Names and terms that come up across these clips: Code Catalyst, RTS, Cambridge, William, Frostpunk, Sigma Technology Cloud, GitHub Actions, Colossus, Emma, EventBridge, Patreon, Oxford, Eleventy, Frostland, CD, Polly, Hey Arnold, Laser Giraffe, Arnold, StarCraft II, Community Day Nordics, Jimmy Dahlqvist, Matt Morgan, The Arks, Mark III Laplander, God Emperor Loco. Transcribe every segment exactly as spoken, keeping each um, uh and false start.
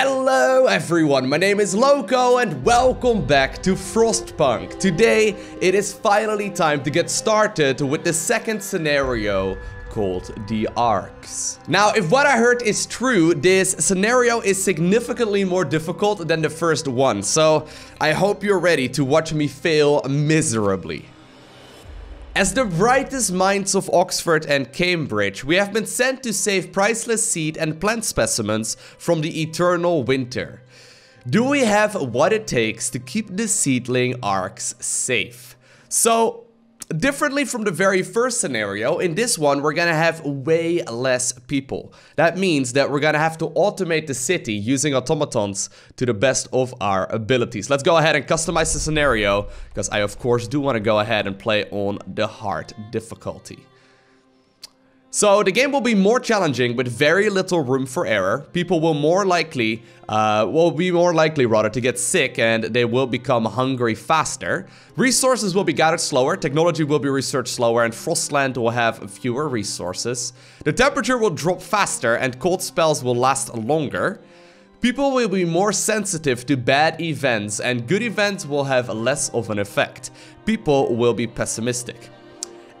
Hello everyone, my name is Loco and welcome back to Frostpunk. Today it is finally time to get started with the second scenario called The Arks. Now, if what I heard is true, this scenario is significantly more difficult than the first one, so I hope you're ready to watch me fail miserably. As the brightest minds of Oxford and Cambridge, we have been sent to save priceless seed and plant specimens from the eternal winter. Do we have what it takes to keep the seedling arcs safe? So, differently from the very first scenario, in this one we're gonna have way less people. That means that we're gonna have to automate the city using automatons to the best of our abilities. Let's go ahead and customize the scenario, because I of course do want to go ahead and play on the hard difficulty. So the game will be more challenging with very little room for error. People will more likely, uh, will be more likely rather to get sick, and they will become hungry faster. Resources will be gathered slower, technology will be researched slower, and Frostland will have fewer resources. The temperature will drop faster and cold spells will last longer. People will be more sensitive to bad events and good events will have less of an effect. People will be pessimistic.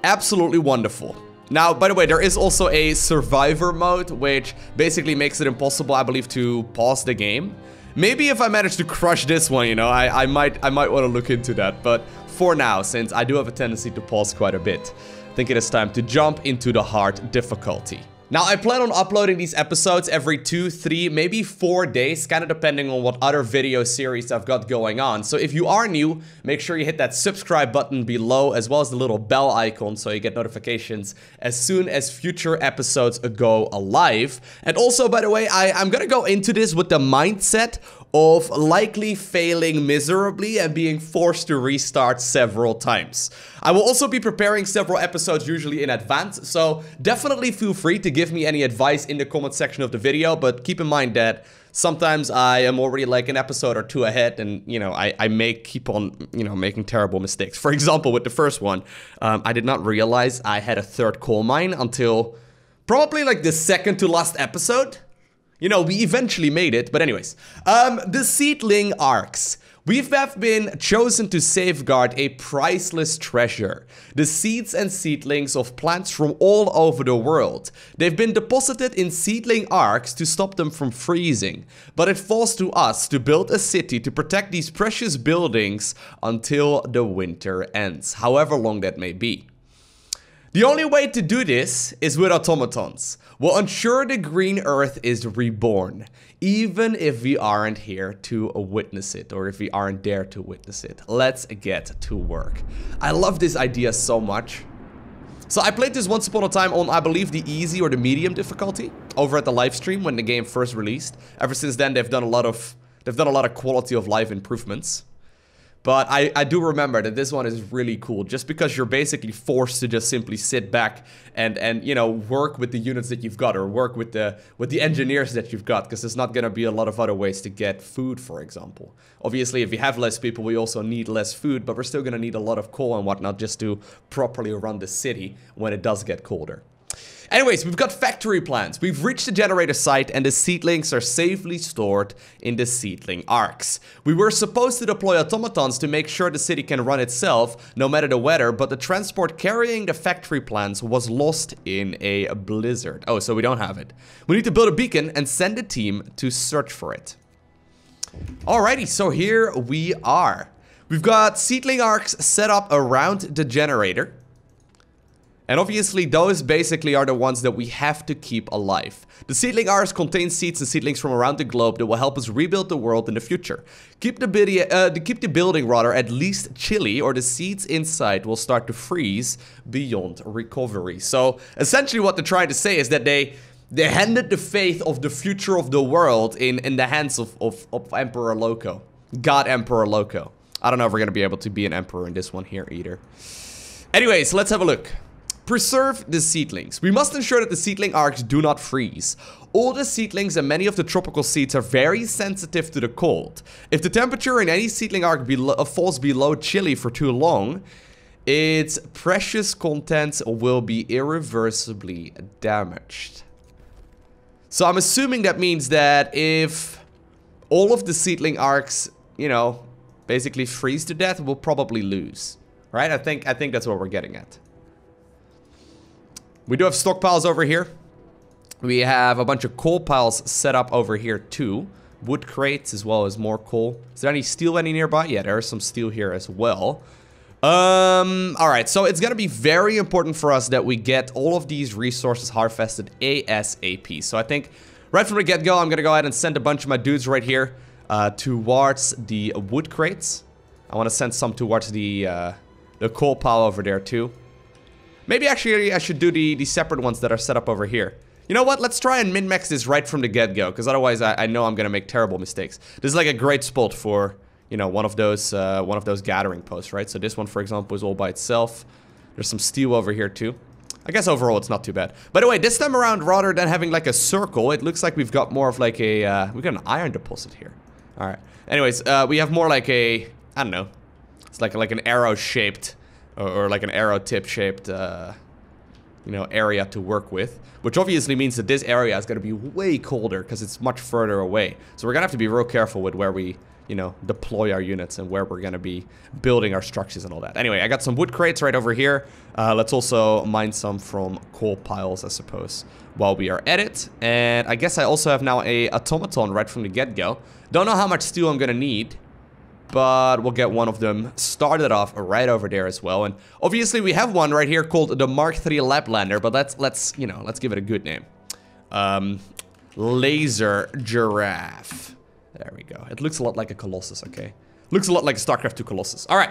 Absolutely wonderful. Now, by the way, there is also a survivor mode, which basically makes it impossible, I believe, to pause the game. Maybe if I manage to crush this one, you know, I, I might I might want to look into that. But for now, since I do have a tendency to pause quite a bit, I think it is time to jump into the hard difficulty. Now, I plan on uploading these episodes every two, three, maybe four days, kind of depending on what other video series I've got going on. So if you are new, make sure you hit that subscribe button below, as well as the little bell icon, so you get notifications as soon as future episodes go live. And also, by the way, I, I'm gonna go into this with the mindset of likely failing miserably and being forced to restart several times. I will also be preparing several episodes usually in advance, so definitely feel free to give me any advice in the comment section of the video, but keep in mind that sometimes I am already like an episode or two ahead and, you know, I, I may keep on, you know, making terrible mistakes. For example, with the first one, um, I did not realize I had a third coal mine until probably like the second to last episode. You know, we eventually made it, but anyways. Um, the Seedling Arks. We have been chosen to safeguard a priceless treasure. The seeds and seedlings of plants from all over the world. They've been deposited in seedling arks to stop them from freezing. But it falls to us to build a city to protect these precious buildings until the winter ends, however long that may be. The only way to do this is with automatons. We'll ensure the green earth is reborn, even if we aren't here to witness it, or if we aren't there to witness it. Let's get to work. I love this idea so much. So I played this once upon a time on, I believe, the easy or the medium difficulty over at the live stream when the game first released. Ever since then, they've done a lot of they've done a lot of quality of life improvements. But I, I do remember that this one is really cool, just because you're basically forced to just simply sit back and, and you know, work with the units that you've got, or work with the with the engineers that you've got, because there's not going to be a lot of other ways to get food, for example. Obviously, if we have less people, we also need less food, but we're still going to need a lot of coal and whatnot just to properly run the city when it does get colder. Anyways, we've got factory plans. We've reached the generator site and the seedlings are safely stored in the seedling arks. We were supposed to deploy automatons to make sure the city can run itself, no matter the weather, but the transport carrying the factory plans was lost in a blizzard. Oh, so we don't have it. We need to build a beacon and send a team to search for it. Alrighty, so here we are. We've got seedling arks set up around the generator. And obviously, those basically are the ones that we have to keep alive. The seedling arks contain seeds and seedlings from around the globe that will help us rebuild the world in the future. Keep the, uh, keep the building, rather, at least chilly, or the seeds inside will start to freeze beyond recovery. So, essentially what they're trying to say is that they they handed the faith of the future of the world in, in the hands of, of, of Emperor Loco. God Emperor Loco. I don't know if we're going to be able to be an emperor in this one here, either. Anyways, let's have a look. Preserve the seedlings. We must ensure that the seedling arcs do not freeze. All the seedlings and many of the tropical seeds are very sensitive to the cold. If the temperature in any seedling arc below, uh, falls below chilly for too long, its precious contents will be irreversibly damaged. So I'm assuming that means that if all of the seedling arcs, you know, basically freeze to death, we'll probably lose. Right? I think I think that's what we're getting at. We do have stockpiles over here. We have a bunch of coal piles set up over here too. Wood crates as well as more coal. Is there any steel any nearby? Yeah, there is some steel here as well. Um, alright, so it's gonna be very important for us that we get all of these resources harvested ASAP. So I think right from the get-go, I'm gonna go ahead and send a bunch of my dudes right here uh, towards the wood crates. I want to send some towards the, uh, the coal pile over there too. Maybe actually I should do the, the separate ones that are set up over here. You know what? Let's try and min-max this right from the get-go, because otherwise I, I know I'm gonna make terrible mistakes. This is like a great spot for, you know, one of those uh, one of those gathering posts, right? So this one, for example, is all by itself. There's some steel over here too. I guess overall it's not too bad. By the way, this time around, rather than having like a circle, it looks like we've got more of like a uh, we've got an iron deposit here. All right. Anyways, uh, we have more like a I don't know. It's like like an arrow-shaped or, or like an arrow-tip-shaped. Uh, you know, area to work with, which obviously means that this area is going to be way colder because it's much further away. So we're going to have to be real careful with where we, you know, deploy our units and where we're going to be building our structures and all that. Anyway, I got some wood crates right over here. Uh, let's also mine some from coal piles, I suppose, while we are at it. And I guess I also have now a automaton right from the get-go. Don't know how much steel I'm going to need, but we'll get one of them started off right over there as well. And obviously we have one right here called the Mark three Laplander, but let's, let's you know, let's give it a good name. Um, Laser Giraffe. There we go. It looks a lot like a Colossus, okay? Looks a lot like a StarCraft two Colossus. All right.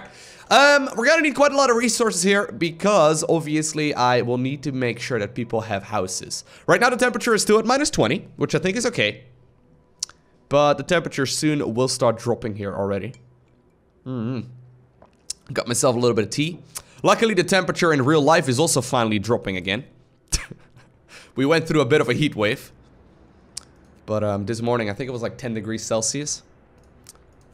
Um, we're going to need quite a lot of resources here because, obviously, I will need to make sure that people have houses. Right now the temperature is still at minus twenty, which I think is okay. But the temperature soon will start dropping here already. Mm-hmm. Got myself a little bit of tea. Luckily, the temperature in real life is also finally dropping again. We went through a bit of a heat wave. But um, this morning, I think it was like ten degrees Celsius.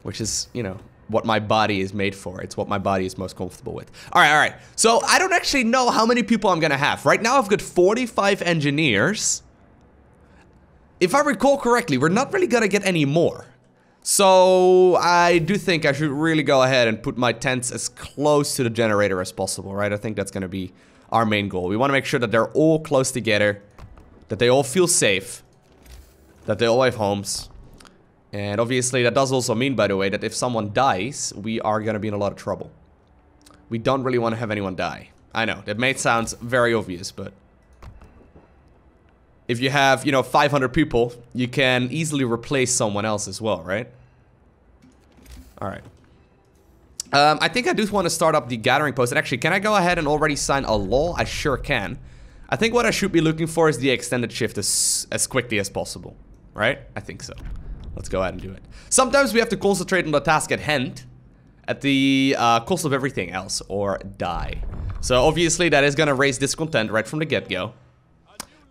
Which is, you know, what my body is made for. It's what my body is most comfortable with. Alright, alright. So, I don't actually know how many people I'm gonna have. Right now, I've got forty-five engineers. If I recall correctly, we're not really gonna get any more. So, I do think I should really go ahead and put my tents as close to the generator as possible, right? I think that's going to be our main goal. We want to make sure that they're all close together, that they all feel safe, that they all have homes. And obviously, that does also mean, by the way, that if someone dies, we are going to be in a lot of trouble. We don't really want to have anyone die. I know, that may sound very obvious, but if you have, you know, five hundred people, you can easily replace someone else as well, right? Alright. Um, I think I do want to start up the gathering post. And actually, can I go ahead and already sign a law? I sure can. I think what I should be looking for is the extended shift as, as quickly as possible, right? I think so. Let's go ahead and do it. Sometimes we have to concentrate on the task at hand at the uh, cost of everything else, or die. So obviously that is going to raise discontent right from the get-go.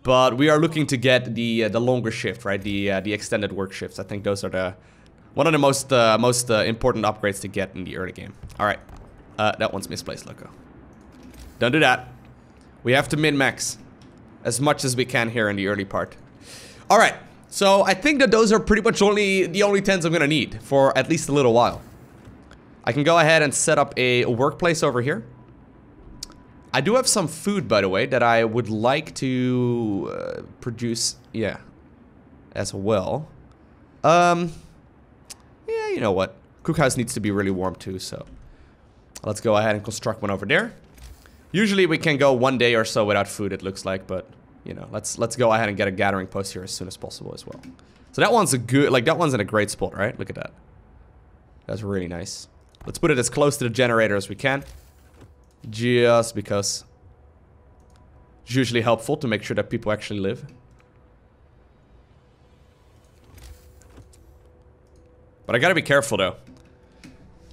But we are looking to get the uh, the longer shift, right? The uh, the extended work shifts. I think those are the one of the most uh, most uh, important upgrades to get in the early game. All right, uh, that one's misplaced, Loco. Don't do that. We have to min-max as much as we can here in the early part. All right, so I think that those are pretty much only the only tens I'm gonna need for at least a little while. I can go ahead and set up a workplace over here. I do have some food, by the way, that I would like to uh, produce, yeah, as well. Um, yeah, you know what? Cookhouse needs to be really warm too, so let's go ahead and construct one over there. Usually we can go one day or so without food, it looks like, but, you know, let's let's go ahead and get a gathering post here as soon as possible as well. So that one's a good, like, that one's in a great spot, right? Look at that. That's really nice. Let's put it as close to the generator as we can. Just because it's usually helpful to make sure that people actually live. But I gotta be careful though.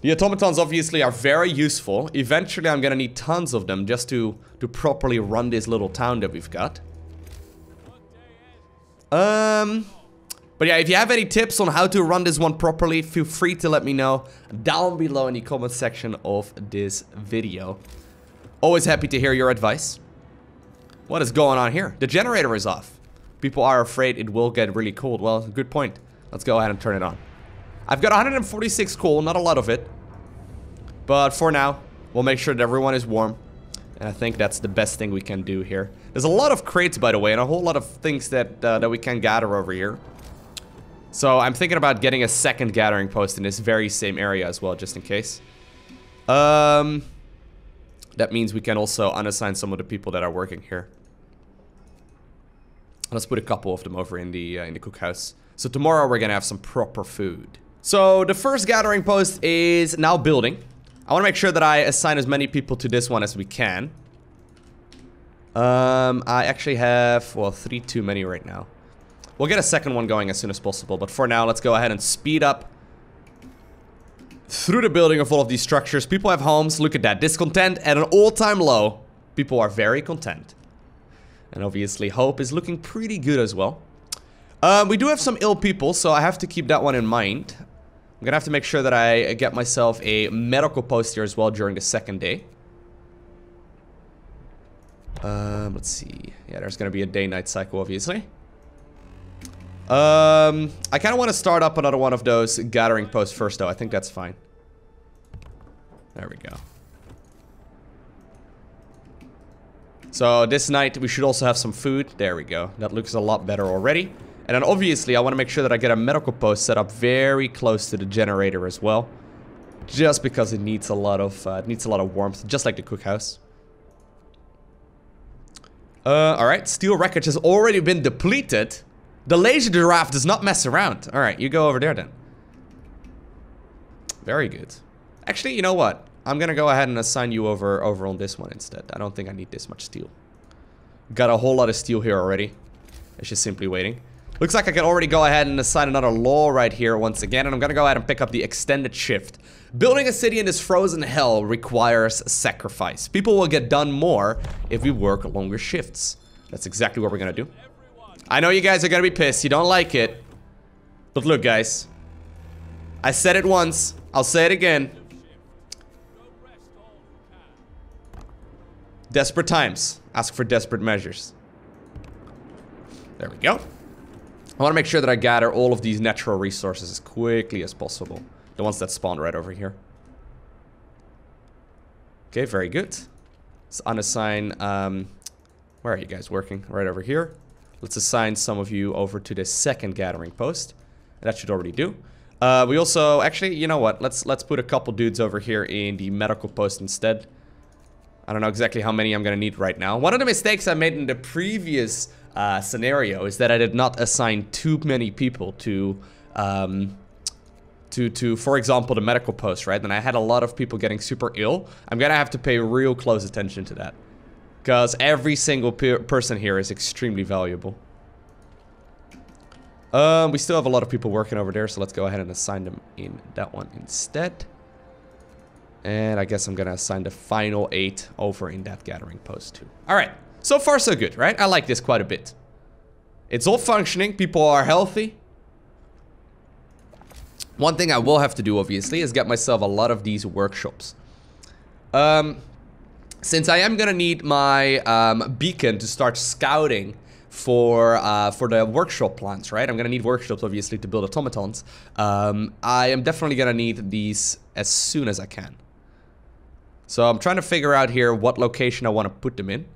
The automatons obviously are very useful. Eventually I'm gonna need tons of them just to, to properly run this little town that we've got. Um... But yeah, if you have any tips on how to run this one properly, feel free to let me know down below in the comment section of this video. Always happy to hear your advice. What is going on here? The generator is off. People are afraid it will get really cold. Well, good point. Let's go ahead and turn it on. I've got one hundred forty-six coal, not a lot of it. But for now, we'll make sure that everyone is warm. And I think that's the best thing we can do here. There's a lot of crates, by the way, and a whole lot of things that, uh, that we can gather over here. So I'm thinking about getting a second gathering post in this very same area as well, just in case. Um, that means we can also unassign some of the people that are working here. Let's put a couple of them over in the, uh, in the cookhouse. So tomorrow we're gonna have some proper food. So the first gathering post is now building. I want to make sure that I assign as many people to this one as we can. Um, I actually have, well, three too many right now. We'll get a second one going as soon as possible, but for now, let's go ahead and speed up through the building of all of these structures. People have homes. Look at that. Discontent at an all-time low. People are very content. And obviously, hope is looking pretty good as well. Um, we do have some ill people, so I have to keep that one in mind. I'm gonna have to make sure that I get myself a medical post here as well during the second day. Um, let's see. Yeah, there's gonna be a day-night cycle, obviously. Um, I kind of want to start up another one of those gathering posts first, though. I think that's fine. There we go. So this night, we should also have some food. There we go. That looks a lot better already. And then obviously, I want to make sure that I get a medical post set up very close to the generator as well, just because it needs a lot of uh, it needs a lot of warmth, just like the cookhouse. Uh, all right, steel wreckage has already been depleted. The laser giraffe does not mess around. All right, you go over there then. Very good. Actually, you know what? I'm gonna go ahead and assign you over over on this one instead. I don't think I need this much steel. Got a whole lot of steel here already. It's just simply waiting. Looks like I can already go ahead and assign another law right here once again, and I'm gonna go ahead and pick up the extended shift. Building a city in this frozen hell requires sacrifice. People will get done more if we work longer shifts. That's exactly what we're gonna do. I know you guys are gonna be pissed, you don't like it. But look guys, I said it once, I'll say it again. Desperate times, ask for desperate measures. There we go. I want to make sure that I gather all of these natural resources as quickly as possible. The ones that spawned right over here. Okay, very good. Let's unassign... Um, where are you guys working? Right over here. Let's assign some of you over to the second gathering post. That should already do. Uh, we also... Actually, you know what? Let's, let's put a couple dudes over here in the medical post instead. I don't know exactly how many I'm going to need right now. One of the mistakes I made in the previous... Uh, scenario is that I did not assign too many people to, um, to, to, for example, the medical post, right? And I had a lot of people getting super ill. I'm gonna have to pay real close attention to that, because every single pe person here is extremely valuable. Um, we still have a lot of people working over there, so let's go ahead and assign them in that one instead. And I guess I'm gonna assign the final eight over in that gathering post too. All right. So far, so good, right? I like this quite a bit. It's all functioning. People are healthy. One thing I will have to do, obviously, is get myself a lot of these workshops. Um, since I am going to need my um, beacon to start scouting for uh, for the workshop plants, right? I'm going to need workshops, obviously, to build automatons. Um, I am definitely going to need these as soon as I can. So I'm trying to figure out here what location I want to put them in.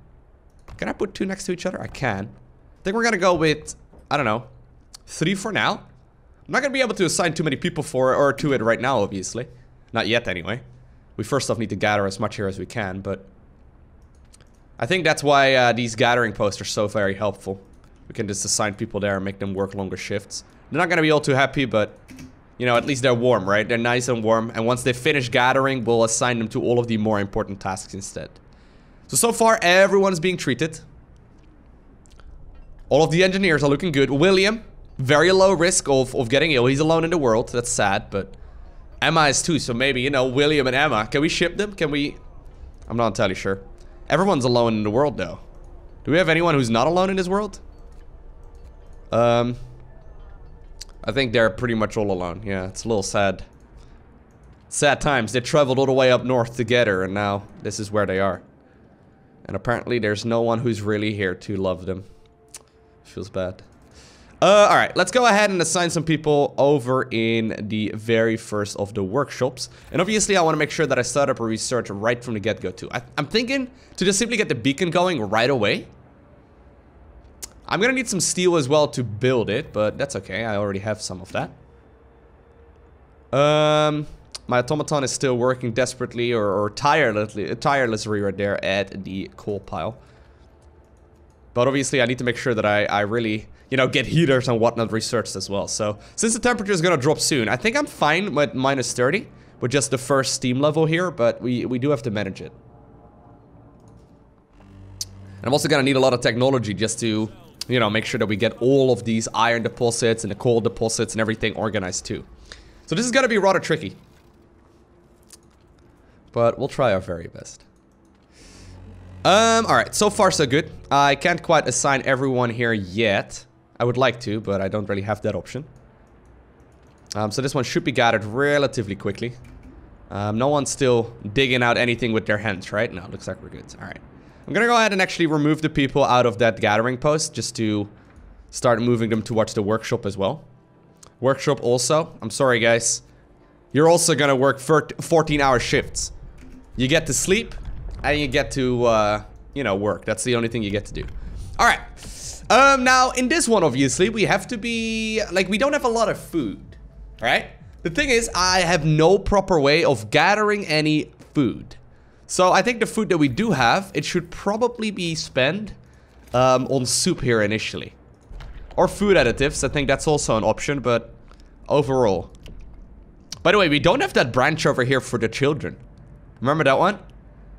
Can I put two next to each other? I can. I think we're gonna go with, I don't know, three for now. I'm not gonna be able to assign too many people for or to it right now, obviously. Not yet, anyway. We first off need to gather as much here as we can, but... I think that's why uh, these gathering posts are so very helpful. We can just assign people there and make them work longer shifts. They're not gonna be all too happy, but... You know, at least they're warm, right? They're nice and warm, and once they finish gathering, we'll assign them to all of the more important tasks instead. So, so far, everyone's being treated. All of the engineers are looking good. William, very low risk of, of getting ill. He's alone in the world. That's sad, but... Emma is too, so maybe, you know, William and Emma. Can we ship them? Can we... I'm not entirely sure. Everyone's alone in the world, though. Do we have anyone who's not alone in this world? Um... I think they're pretty much all alone. Yeah, it's a little sad. Sad times. They traveled all the way up north together, and now this is where they are. And apparently there's no one who's really here to love them. Feels bad. Uh, all right, let's go ahead and assign some people over in the very first of the workshops. And obviously, I want to make sure that I start up a research right from the get-go too. I, I'm thinking to just simply get the beacon going right away. I'm going to need some steel as well to build it, but that's okay. I already have some of that. Um, my automaton is still working desperately or, or tirelessly, tirelessly right there at the coal pile. But obviously, I need to make sure that I, I really, you know, get heaters and whatnot researched as well. So, since the temperature is going to drop soon, I think I'm fine with minus thirty. With just the first steam level here, but we, we do have to manage it. And I'm also going to need a lot of technology just to, you know, make sure that we get all of these iron deposits and the coal deposits and everything organized too. So this is going to be rather tricky. But we'll try our very best. Um, alright, so far so good. I can't quite assign everyone here yet. I would like to, but I don't really have that option. Um, so this one should be gathered relatively quickly. Um, no one's still digging out anything with their hands, right? No, looks like we're good. Alright. I'm gonna go ahead and actually remove the people out of that gathering post, just to start moving them towards the workshop as well. Workshop also. I'm sorry, guys. You're also gonna work fourteen-hour shifts. You get to sleep. And you get to, uh, you know, work. That's the only thing you get to do. All right. Um, now, in this one, obviously, we have to be... Like, we don't have a lot of food, right? The thing is, I have no proper way of gathering any food. So, I think the food that we do have, it should probably be spent um, on soup here initially. Or food additives. I think that's also an option, but overall. By the way, we don't have that branch over here for the children. Remember that one?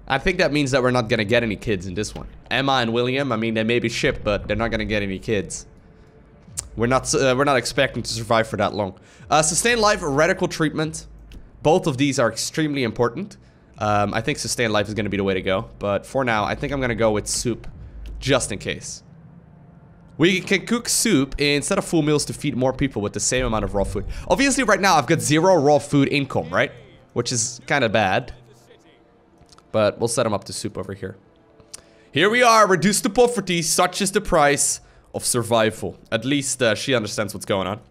I think that means that we're not going to get any kids in this one. Emma and William, I mean, they may be shipped, but they're not going to get any kids. We're not uh, we're not expecting to survive for that long. Uh, sustain life, radical treatment. Both of these are extremely important. Um, I think sustain life is going to be the way to go. But for now, I think I'm going to go with soup, just in case. We can cook soup instead of full meals to feed more people with the same amount of raw food. Obviously, right now, I've got zero raw food income, right? Which is kind of bad. But we'll set them up to soup over here. Here we are, reduced to poverty, such is the price of survival. At least uh, she understands what's going on.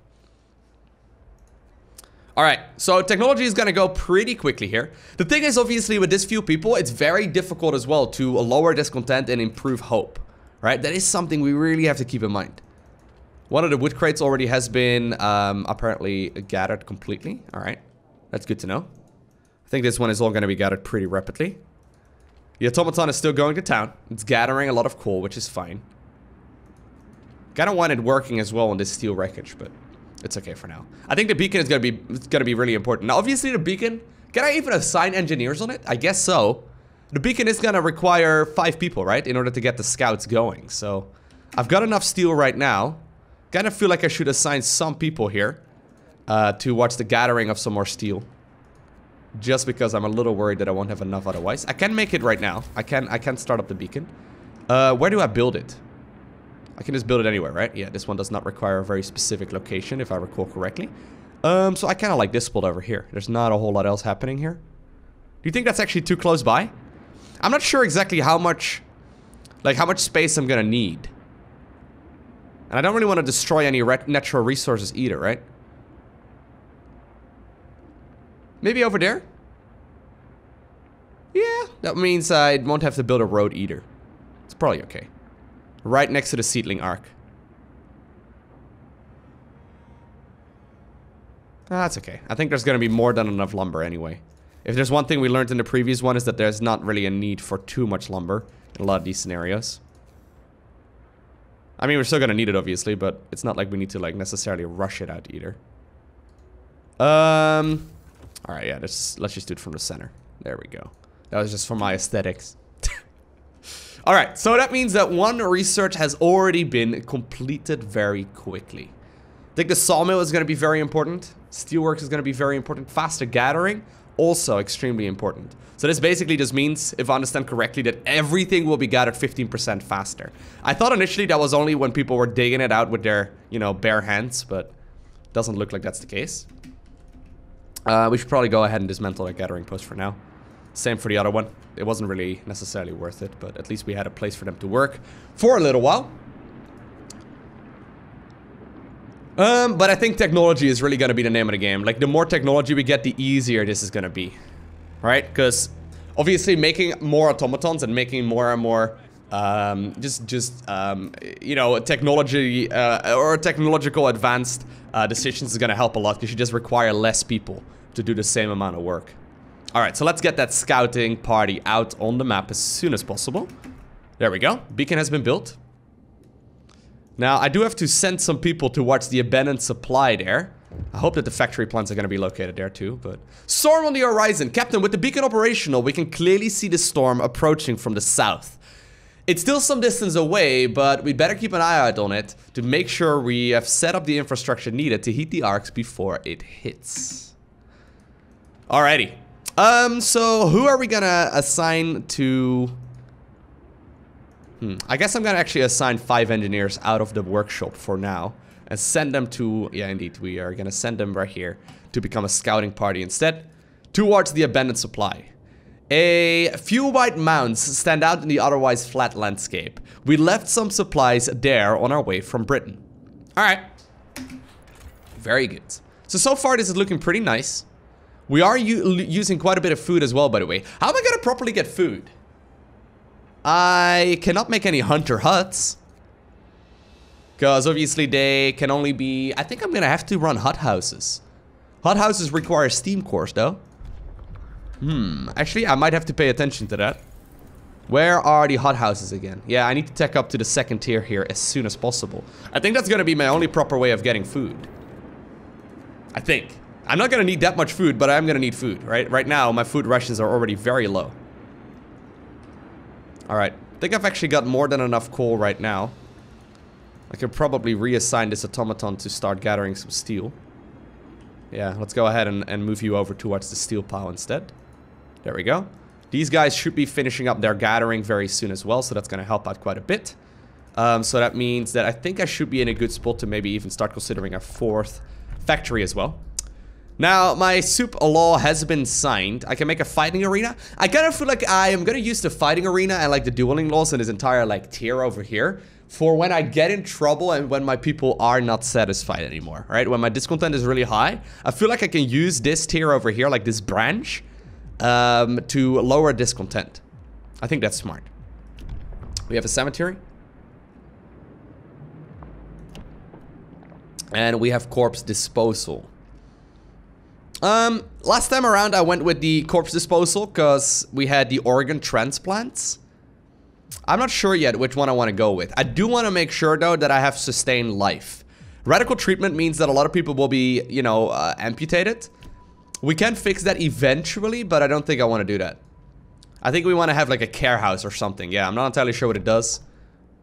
Alright, so technology is going to go pretty quickly here. The thing is, obviously, with this few people, it's very difficult as well to lower discontent and improve hope. Right? That is something we really have to keep in mind. One of the wood crates already has been um, apparently gathered completely. Alright, that's good to know. I think this one is all going to be gathered pretty rapidly. The automaton is still going to town. It's gathering a lot of coal, which is fine. Kind of want it working as well on this steel wreckage, but it's okay for now. I think the beacon is going to be it's going to be really important. Now, obviously, the beacon... Can I even assign engineers on it? I guess so. The beacon is going to require five people, right? In order to get the scouts going. So, I've got enough steel right now. Kind of feel like I should assign some people here uh, to watch the gathering of some more steel. Just because I'm a little worried that I won't have enough otherwise. I can make it right now. I can I can start up the beacon. Uh, where do I build it? I can just build it anywhere, right? Yeah, this one does not require a very specific location, if I recall correctly. Um, so I kind of like this spot over here. There's not a whole lot else happening here. Do you think that's actually too close by? I'm not sure exactly how much... Like, how much space I'm gonna need. And I don't really want to destroy any re- natural resources either, right? Maybe over there? Yeah, that means I won't have to build a road either. It's probably okay. Right next to the seedling arc. Ah, that's okay. I think there's going to be more than enough lumber anyway. If there's one thing we learned in the previous one is that there's not really a need for too much lumber in a lot of these scenarios. I mean, we're still going to need it, obviously, but it's not like we need to, like, necessarily rush it out either. Um... Alright, yeah, let's, let's just do it from the center. There we go. That was just for my aesthetics. Alright, so that means that one research has already been completed very quickly. I think the sawmill is going to be very important. Steelworks is going to be very important. Faster gathering, also extremely important. So this basically just means, if I understand correctly, that everything will be gathered fifteen percent faster. I thought initially that was only when people were digging it out with their, you know, bare hands, but doesn't look like that's the case. Uh, we should probably go ahead and dismantle that gathering post for now. Same for the other one. It wasn't really necessarily worth it, but at least we had a place for them to work for a little while. Um, but I think technology is really gonna be the name of the game. Like, the more technology we get, the easier this is gonna be. Right? Because obviously making more automatons and making more and more um, just, just um, you know, technology uh, or technological advanced uh, decisions is gonna help a lot, because you just require less people to do the same amount of work. Alright, so let's get that scouting party out on the map as soon as possible. There we go. Beacon has been built. Now, I do have to send some people towards the abandoned supply there. I hope that the factory plants are going to be located there too, but... Storm on the horizon! Captain, with the beacon operational, we can clearly see the storm approaching from the south. It's still some distance away, but we better keep an eye out on it to make sure we have set up the infrastructure needed to heat the Arks before it hits. Alrighty. Um, so who are we going to assign to... Hmm. I guess I'm gonna actually assign five engineers out of the workshop for now and send them to... Yeah, indeed, we are gonna send them right here to become a scouting party instead, towards the abandoned supply. A few white mounds stand out in the otherwise flat landscape. We left some supplies there on our way from Britain. Alright. Very good. So, so far this is looking pretty nice. We are u using quite a bit of food as well, by the way. How am I gonna properly get food? I cannot make any hunter huts, because obviously they can only be... I think I'm going to have to run hut houses. Hut houses require steam cores, though. Hmm. Actually, I might have to pay attention to that. Where are the hut houses again? Yeah, I need to tech up to the second tier here as soon as possible. I think that's going to be my only proper way of getting food. I think. I'm not going to need that much food, but I am going to need food, right? Right now, my food rations are already very low. Alright, I think I've actually got more than enough coal right now. I could probably reassign this automaton to start gathering some steel. Yeah, let's go ahead and, and move you over towards the steel pile instead. There we go. These guys should be finishing up their gathering very soon as well, so that's going to help out quite a bit. Um, so that means that I think I should be in a good spot to maybe even start considering a fourth factory as well. Now, my soup law has been signed. I can make a fighting arena. I kind of feel like I am going to use the fighting arena and like the dueling laws and this entire like tier over here for when I get in trouble and when my people are not satisfied anymore, right? When my discontent is really high, I feel like I can use this tier over here, like this branch, um, to lower discontent. I think that's smart. We have a cemetery. And we have corpse disposal. Um, last time around I went with the corpse disposal because we had the organ transplants. I'm not sure yet which one I want to go with. I do want to make sure though that I have sustained life. Radical treatment means that a lot of people will be, you know, uh, amputated. We can fix that eventually, but I don't think I want to do that. I think we want to have like a care house or something. Yeah, I'm not entirely sure what it does,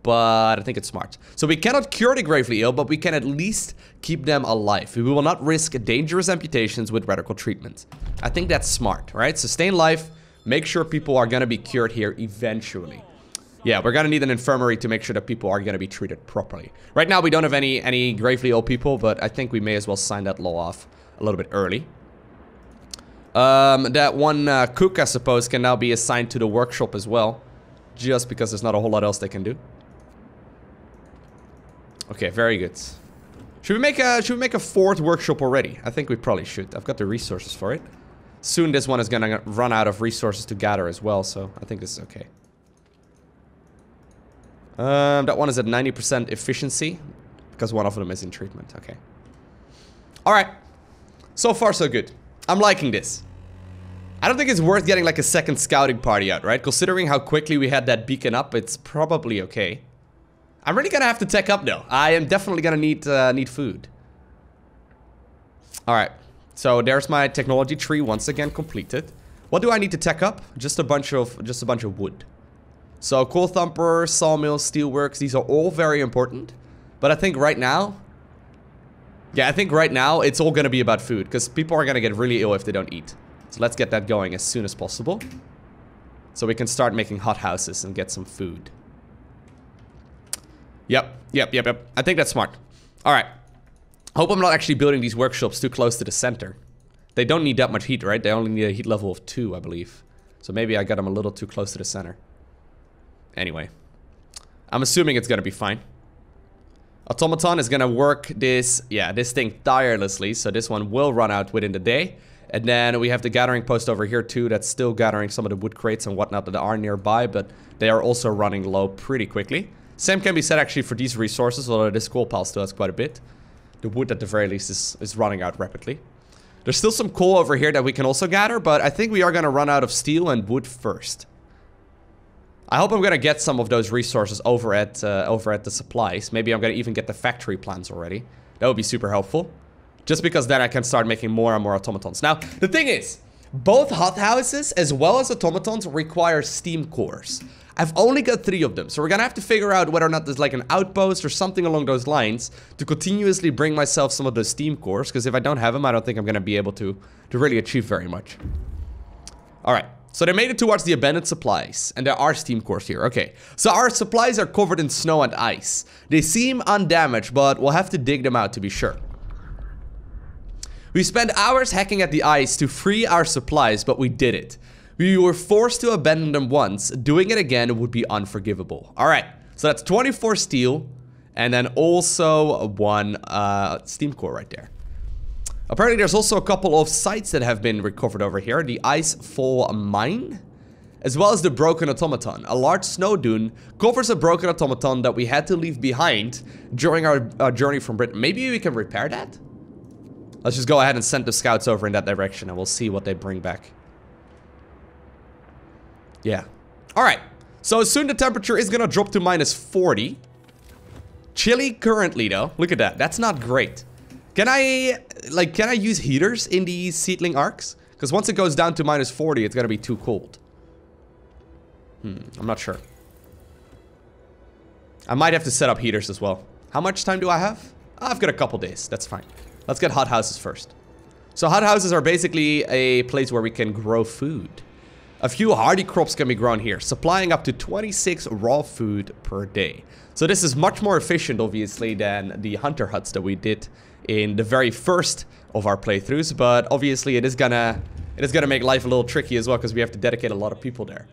but I think it's smart. So we cannot cure the gravely ill, but we can at least keep them alive. We will not risk dangerous amputations with radical treatment. I think that's smart, right? Sustain life, make sure people are gonna be cured here eventually. Yeah, we're gonna need an infirmary to make sure that people are gonna be treated properly. Right now we don't have any, any gravely ill people, but I think we may as well sign that law off a little bit early. Um, that one uh, cook, I suppose, can now be assigned to the workshop as well, just because there's not a whole lot else they can do. Okay, very good. Should we make a should we make a fourth workshop already? I think we probably should. I've got the resources for it. Soon this one is gonna run out of resources to gather as well, so I think this is okay. Um, that one is at ninety percent efficiency because one of them is in treatment. Okay. All right. So far so good. I'm liking this. I don't think it's worth getting like a second scouting party out, right? Considering how quickly we had that beacon up, it's probably okay. I'm really gonna have to tech up though. I am definitely gonna need uh, need food. Alright, so there's my technology tree once again completed. What do I need to tech up? Just a bunch of just a bunch of wood. So coal thumper, sawmill, steelworks, these are all very important. But I think right now, yeah, I think right now it's all gonna be about food, because people are gonna get really ill if they don't eat. So let's get that going as soon as possible, so we can start making hot houses and get some food. Yep, yep, yep, yep. I think that's smart. Alright. Hope I'm not actually building these workshops too close to the center. They don't need that much heat, right? They only need a heat level of two, I believe. So maybe I got them a little too close to the center. Anyway. I'm assuming it's gonna be fine. Automaton is gonna work this, yeah, this thing tirelessly, so this one will run out within the day. And then we have the gathering post over here too, that's still gathering some of the wood crates and whatnot that are nearby, but they are also running low pretty quickly. Same can be said actually for these resources, although this coal pile still has quite a bit. The wood at the very least is, is running out rapidly. There's still some coal over here that we can also gather, but I think we are gonna run out of steel and wood first. I hope I'm gonna get some of those resources over at uh, over at the supplies. Maybe I'm gonna even get the factory plans already. That would be super helpful. Just because then I can start making more and more automatons. Now, the thing is, both hothouses as well as automatons require steam cores. I've only got three of them, so we're gonna have to figure out whether or not there's like an outpost or something along those lines to continuously bring myself some of those steam cores, because if I don't have them, I don't think I'm gonna be able to, to really achieve very much. Alright, so they made it towards the abandoned supplies, and there are steam cores here, okay. So our supplies are covered in snow and ice. They seem undamaged, but we'll have to dig them out to be sure. We spent hours hacking at the ice to free our supplies, but we did it. We were forced to abandon them once. Doing it again would be unforgivable. Alright, so that's twenty-four steel, and then also one uh, steam core right there. Apparently there's also a couple of sites that have been recovered over here. The Icefall Mine, as well as the Broken Automaton. A large snow dune covers a broken automaton that we had to leave behind during our, our journey from Britain. Maybe we can repair that? Let's just go ahead and send the scouts over in that direction, and we'll see what they bring back. Yeah. Alright. So soon the temperature is gonna drop to minus forty. Chilly currently, though. Look at that. That's not great. Can I, like, can I use heaters in these seedling arcs? Because once it goes down to minus forty, it's gonna be too cold. Hmm. I'm not sure. I might have to set up heaters as well. How much time do I have? Oh, I've got a couple days. That's fine. Let's get hothouses first. So hothouses are basically a place where we can grow food. A few hardy crops can be grown here, supplying up to twenty-six raw food per day. So this is much more efficient, obviously, than the hunter huts that we did in the very first of our playthroughs. But obviously, it is gonna it is gonna make life a little tricky as well, because we have to dedicate a lot of people there.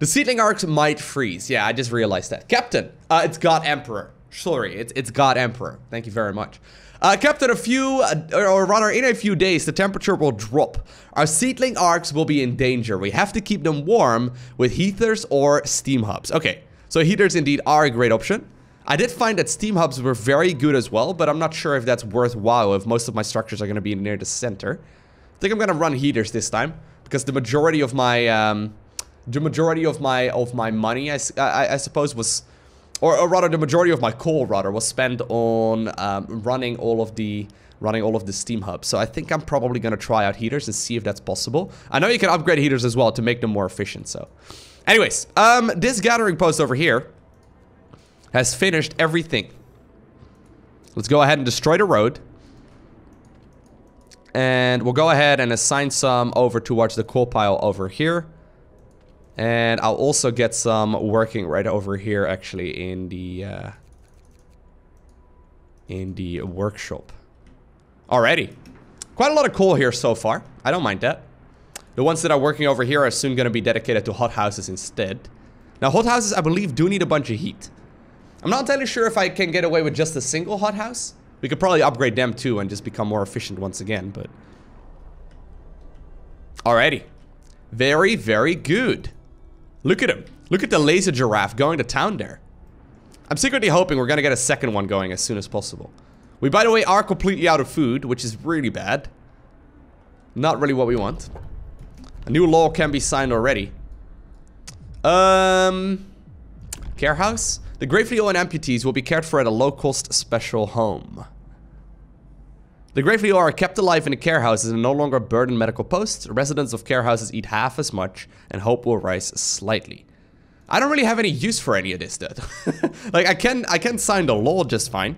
The seedling arcs might freeze. Yeah, I just realized that. Captain, uh, it's God Emperor. Sorry, it's it's God Emperor. Thank you very much. Uh, Captain, a few, uh, or rather in a few days, the temperature will drop. Our seedling arcs will be in danger. We have to keep them warm with heaters or steam hubs. Okay, so heaters indeed are a great option. I did find that steam hubs were very good as well, but I'm not sure if that's worthwhile if most of my structures are going to be near the center. I think I'm going to run heaters this time, because the majority of my, um, the majority of my, of my money, I, I, I suppose, was... Or, or rather, the majority of my coal, rather, was spent on um, running all of the running all of the steam hubs. So I think I'm probably going to try out heaters and see if that's possible. I know you can upgrade heaters as well to make them more efficient. So, anyways, um, this gathering post over here has finished everything. Let's go ahead and destroy the road, and we'll go ahead and assign some over towards the coal pile over here. And I'll also get some working right over here, actually, in the uh, in the workshop. Alrighty. Quite a lot of coal here so far. I don't mind that. The ones that are working over here are soon going to be dedicated to hothouses instead. Now, hothouses, I believe, do need a bunch of heat. I'm not entirely sure if I can get away with just a single hothouse. We could probably upgrade them, too, and just become more efficient once again, but... Alrighty. Very, very good. Look at him. Look at the laser giraffe going to town there. I'm secretly hoping we're going to get a second one going as soon as possible. We, by the way, are completely out of food, which is really bad. Not really what we want. A new law can be signed already. Um, Care house? The gravely ill and amputees will be cared for at a low-cost special home. The gravely ill are kept alive in the care houses and no longer burden medical posts. Residents of care houses eat half as much, and hope will rise slightly. I don't really have any use for any of this, dude. Like, I can I can sign the law just fine.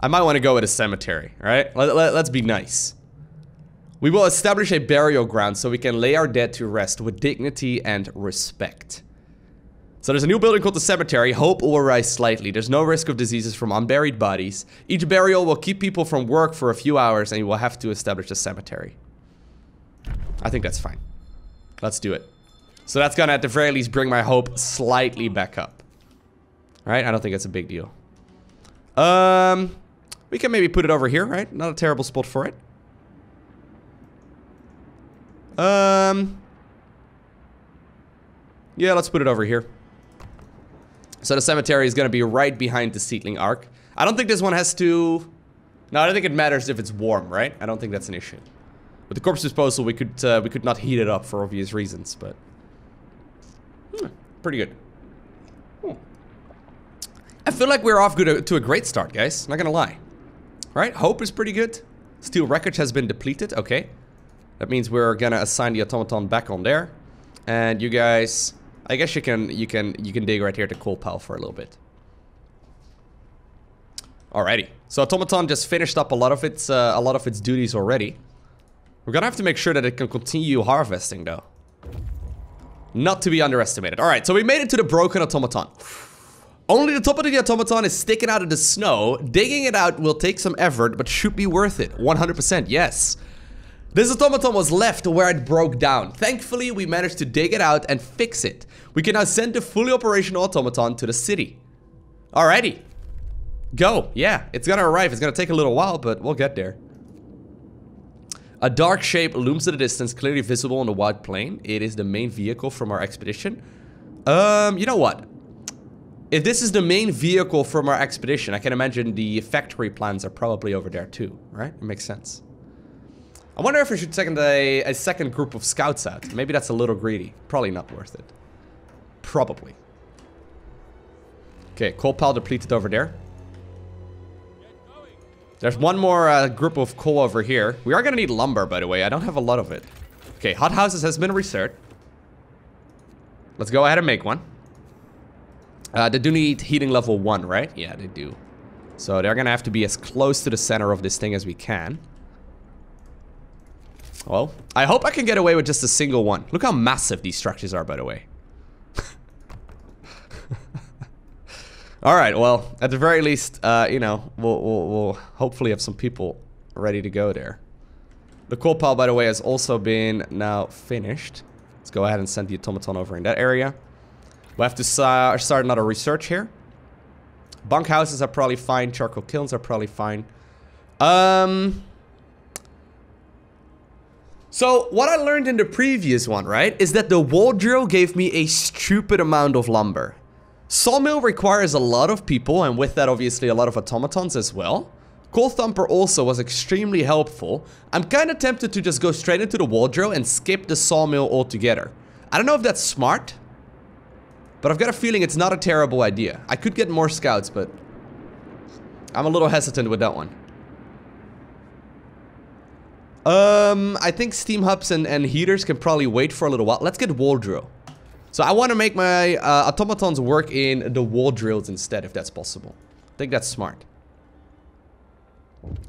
I might want to go with a cemetery, right? Let, let, let's be nice. We will establish a burial ground so we can lay our dead to rest with dignity and respect. So there's a new building called the cemetery. Hope will rise slightly. There's no risk of diseases from unburied bodies. Each burial will keep people from work for a few hours, and you will have to establish a cemetery. I think that's fine. Let's do it. So that's gonna, at the very least, bring my hope slightly back up. Alright, I don't think that's a big deal. Um, we can maybe put it over here, right? Not a terrible spot for it. Um, yeah, let's put it over here. So the cemetery is going to be right behind the seedling arc. I don't think this one has to... No, I don't think it matters if it's warm, right? I don't think that's an issue. With the corpse disposal, we could uh, we could not heat it up for obvious reasons, but... Hmm, pretty good. Hmm. I feel like we're off good to a great start, guys. Not gonna lie. Right? Hope is pretty good. Steel wreckage has been depleted. Okay. That means we're gonna assign the automaton back on there. And you guys... I guess you can you can you can dig right here to coal pile for a little bit. Alrighty. So automaton just finished up a lot of its uh, a lot of its duties already. We're gonna have to make sure that it can continue harvesting though. Not to be underestimated. Alright, so we made it to the broken automaton. Only the top of the automaton is sticking out of the snow. Digging it out will take some effort, but should be worth it. one hundred percent, yes. This automaton was left where it broke down. Thankfully, we managed to dig it out and fix it. We can now send the fully operational automaton to the city. Alrighty. Go. Yeah, it's gonna arrive. It's gonna take a little while, but we'll get there. A dark shape looms in the distance, clearly visible on the wide plain. It is the main vehicle from our expedition. Um, you know what? If this is the main vehicle from our expedition, I can imagine the factory plans are probably over there too, right? It makes sense. I wonder if we should send a, a second group of scouts out. Maybe that's a little greedy. Probably not worth it. Probably. Okay, coal pile depleted over there. There's one more uh, group of coal over here. We are gonna need lumber, by the way. I don't have a lot of it. Okay, hot houses has been researched. Let's go ahead and make one. Uh, they do need heating level one, right? Yeah, they do. So they're gonna have to be as close to the center of this thing as we can. Well, I hope I can get away with just a single one. Look how massive these structures are, by the way. Alright, well, at the very least, uh, you know, we'll, we'll, we'll hopefully have some people ready to go there. The coal pile, by the way, has also been now finished. Let's go ahead and send the automaton over in that area. We'll have to uh, start another research here. Bunkhouses are probably fine. Charcoal kilns are probably fine. Um... So, what I learned in the previous one, right, is that the wall drill gave me a stupid amount of lumber. Sawmill requires a lot of people, and with that, obviously, a lot of automatons as well. Coal thumper also was extremely helpful. I'm kind of tempted to just go straight into the wall drill and skip the sawmill altogether. I don't know if that's smart, but I've got a feeling it's not a terrible idea. I could get more scouts, but I'm a little hesitant with that one. Um, I think steam hubs and, and heaters can probably wait for a little while. Let's get wall drill. So I want to make my uh, automatons work in the wall drills instead, if that's possible. I think that's smart.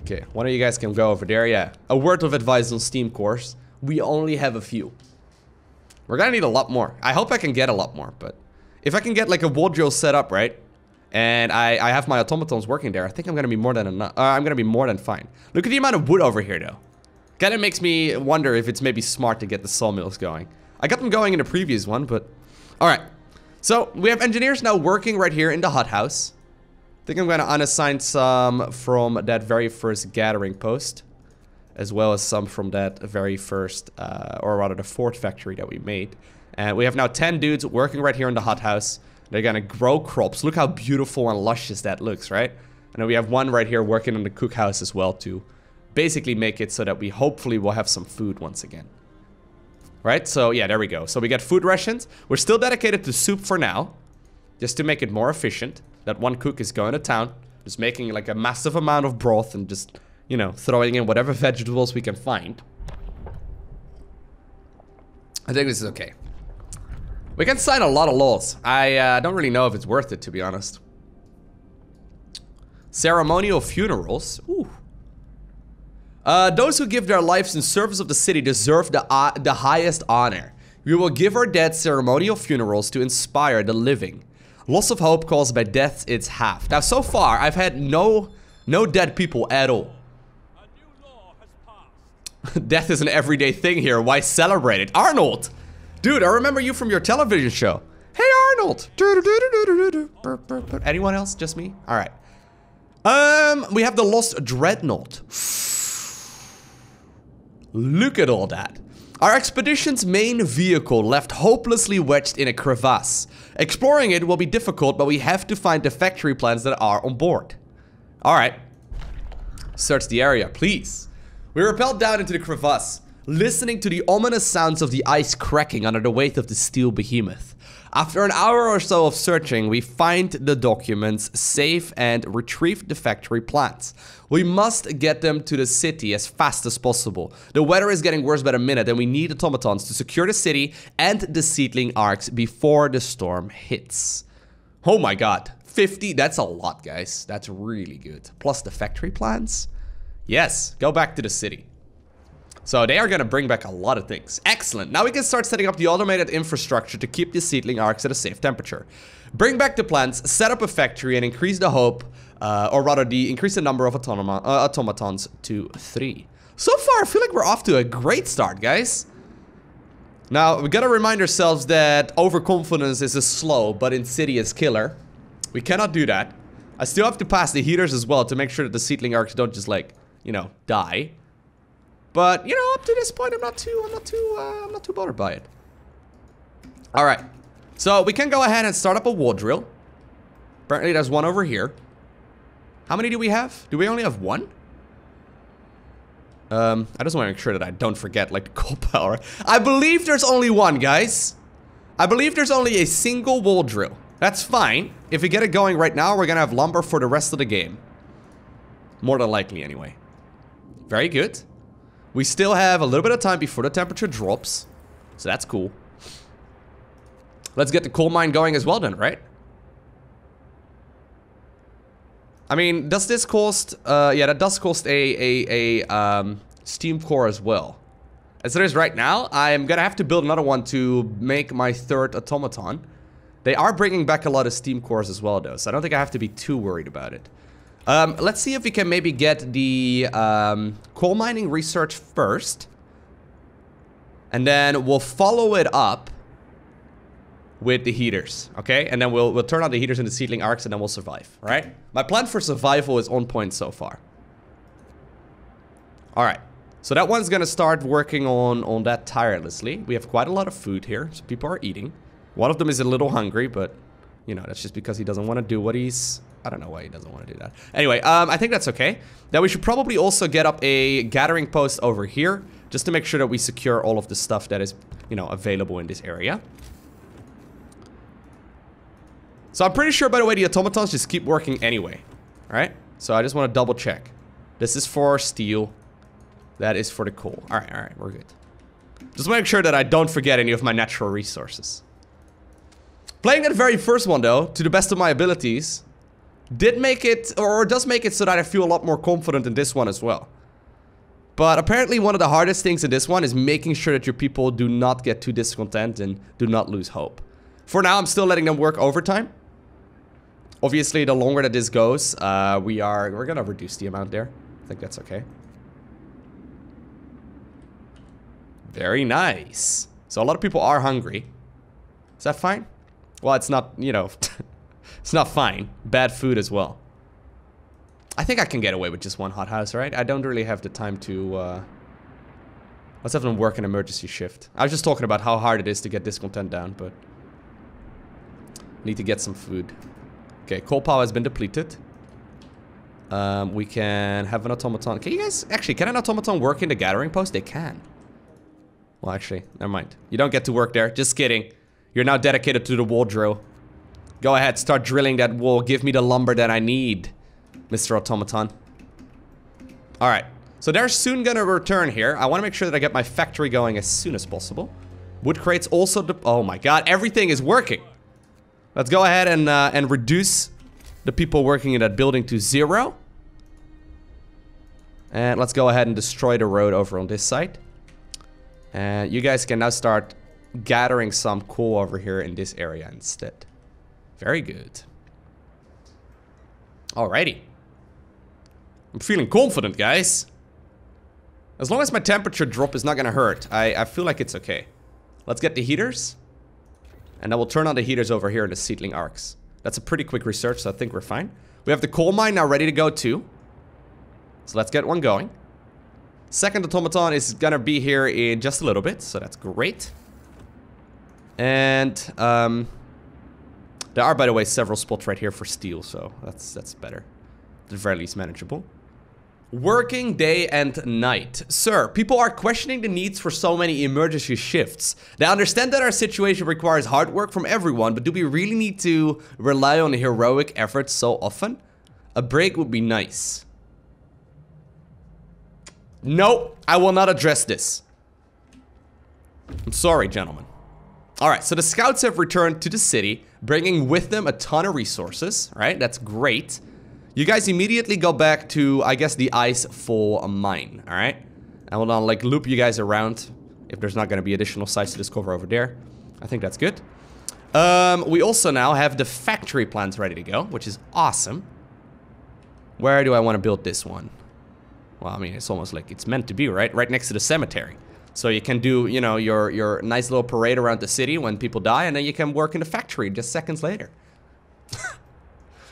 Okay, one of you guys can go over there, yeah. A word of advice on steam cores. We only have a few. We're gonna need a lot more. I hope I can get a lot more, but... If I can get like a wall drill set up, right? And I, I have my automatons working there, I think I'm gonna be more than enough. Uh, I'm gonna be more than fine. Look at the amount of wood over here, though. Kind of makes me wonder if it's maybe smart to get the sawmills going. I got them going in a previous one, but... Alright. So, we have engineers now working right here in the hothouse. I think I'm going to unassign some from that very first gathering post. As well as some from that very first, uh, or rather the fourth factory that we made. And we have now ten dudes working right here in the hothouse. They're going to grow crops. Look how beautiful and luscious that looks, right? And then we have one right here working in the cookhouse as well, too. Basically make it so that we hopefully will have some food once again. Right? So, yeah, there we go. So we got food rations. We're still dedicated to soup for now. Just to make it more efficient. That one cook is going to town. Just making like a massive amount of broth and just, you know, throwing in whatever vegetables we can find. I think this is okay. We can sign a lot of laws. I uh, don't really know if it's worth it, to be honest. Ceremonial funerals. Ooh. Uh, those who give their lives in service of the city deserve the, uh, the highest honor. We will give our dead ceremonial funerals to inspire the living. Loss of hope caused by death, it's half. Now, so far, I've had no, no dead people at all. A new law has passed. Death is an everyday thing here. Why celebrate it? Arnold! Dude, I remember you from your television show. Hey, Arnold! Anyone else? Just me? All right. Um, we have the Lost Dreadnought. Look at all that. Our expedition's main vehicle left hopelessly wedged in a crevasse. Exploring it will be difficult, but we have to find the factory plans that are on board. Alright. Search the area, please. We rappelled down into the crevasse, listening to the ominous sounds of the ice cracking under the weight of the steel behemoth. After an hour or so of searching, we find the documents, save and retrieve the factory plans. We must get them to the city as fast as possible. The weather is getting worse by the minute and we need automatons to secure the city and the seedling arcs before the storm hits. Oh my god, fifty, that's a lot guys, that's really good. Plus the factory plans? Yes, go back to the city. So they are going to bring back a lot of things. Excellent. Now we can start setting up the automated infrastructure to keep the seedling arcs at a safe temperature. Bring back the plants, set up a factory, and increase the hope, uh, or rather, the increase the number of automa uh, automatons to three. So far, I feel like we're off to a great start, guys. Now we got to remind ourselves that overconfidence is a slow but insidious killer. We cannot do that. I still have to pass the heaters as well to make sure that the seedling arcs don't just like, you know, die. But you know, up to this point, I'm not too, I'm not too, uh, I'm not too bothered by it. All right, so we can go ahead and start up a wall drill. Apparently, there's one over here. How many do we have? Do we only have one? Um, I just want to make sure that I don't forget like the coal power. I believe there's only one, guys. I believe there's only a single wall drill. That's fine. If we get it going right now, we're gonna have lumber for the rest of the game. More than likely, anyway. Very good. We still have a little bit of time before the temperature drops, so that's cool. Let's get the coal mine going as well then, right? I mean, does this cost... Uh, yeah, that does cost a, a, a um, steam core as well. As it is right now, I'm gonna have to build another one to make my third automaton. They are bringing back a lot of steam cores as well, though, so I don't think I have to be too worried about it. Um, let's see if we can maybe get the um, coal mining research first. And then we'll follow it up with the heaters, okay? And then we'll, we'll turn on the heaters and the seedling arcs and then we'll survive, all right? My plan for survival is on point so far. All right, so that one's gonna start working on, on that tirelessly. We have quite a lot of food here, so people are eating. One of them is a little hungry, but you know, that's just because he doesn't wanna do what he's... I don't know why he doesn't want to do that. Anyway, um, I think that's okay. Now we should probably also get up a gathering post over here, just to make sure that we secure all of the stuff that is, you know, available in this area. So I'm pretty sure, by the way, the automatons just keep working anyway. Alright, so I just want to double check. This is for steel. That is for the coal. Alright, alright, we're good. Just make sure that I don't forget any of my natural resources. Playing that very first one, though, to the best of my abilities... Did make it, or does make it so that I feel a lot more confident in this one as well. But apparently one of the hardest things in this one is making sure that your people do not get too discontent and do not lose hope. For now, I'm still letting them work overtime. Obviously, the longer that this goes, uh, we are, we're gonna reduce the amount there. I think that's okay. Very nice. So a lot of people are hungry. Is that fine? Well, it's not, you know... It's not fine. Bad food as well. I think I can get away with just one hothouse, right? I don't really have the time to... Uh... Let's have them work an emergency shift. I was just talking about how hard it is to get discontent down, but... Need to get some food. Okay, coal power has been depleted. Um, we can have an automaton. Can you guys... Actually, can an automaton work in the gathering post? They can. Well, actually, never mind. You don't get to work there. Just kidding. You're now dedicated to the wall drill. Go ahead, start drilling that wall. Give me the lumber that I need, Mister Automaton. All right, so they're soon gonna return here. I wanna make sure that I get my factory going as soon as possible. Wood crates also, de oh my god, everything is working. Let's go ahead and, uh, and reduce the people working in that building to zero. And let's go ahead and destroy the road over on this side. And you guys can now start gathering some coal over here in this area instead. Very good. Alrighty. I'm feeling confident, guys. As long as my temperature drop is not gonna hurt, I, I feel like it's okay. Let's get the heaters. And I will turn on the heaters over here in the seedling arcs. That's a pretty quick research, so I think we're fine. We have the coal mine now ready to go too. So let's get one going. Second automaton is gonna be here in just a little bit, so that's great. And um, there are, by the way, several spots right here for steel, so that's that's better. At the very least, manageable. Working day and night. Sir, people are questioning the needs for so many emergency shifts. They understand that our situation requires hard work from everyone, but do we really need to rely on heroic efforts so often? A break would be nice. No, I will not address this. I'm sorry, gentlemen. Alright, so the scouts have returned to the city, bringing with them a ton of resources. Alright, that's great. You guys immediately go back to, I guess, the Icefall Mine, alright? I will not, like, loop you guys around if there's not going to be additional sites to discover over there. I think that's good. Um, we also now have the factory plans ready to go, which is awesome. Where do I want to build this one? Well, I mean, it's almost like it's meant to be, right? Right next to the cemetery. So you can do, you know, your, your nice little parade around the city when people die, and then you can work in the factory just seconds later.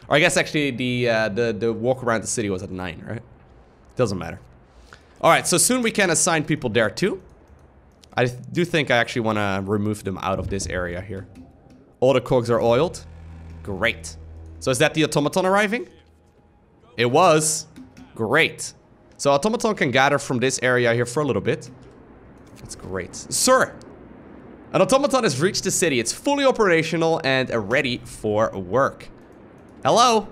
Or I guess actually the, uh, the the walk around the city was at nine, right? Doesn't matter. Alright, so soon we can assign people there too. I do think I actually want to remove them out of this area here. All the cogs are oiled. Great. So is that the automaton arriving? It was. Great. So automaton can gather from this area here for a little bit. That's great. Sir! An automaton has reached the city. It's fully operational and ready for work. Hello?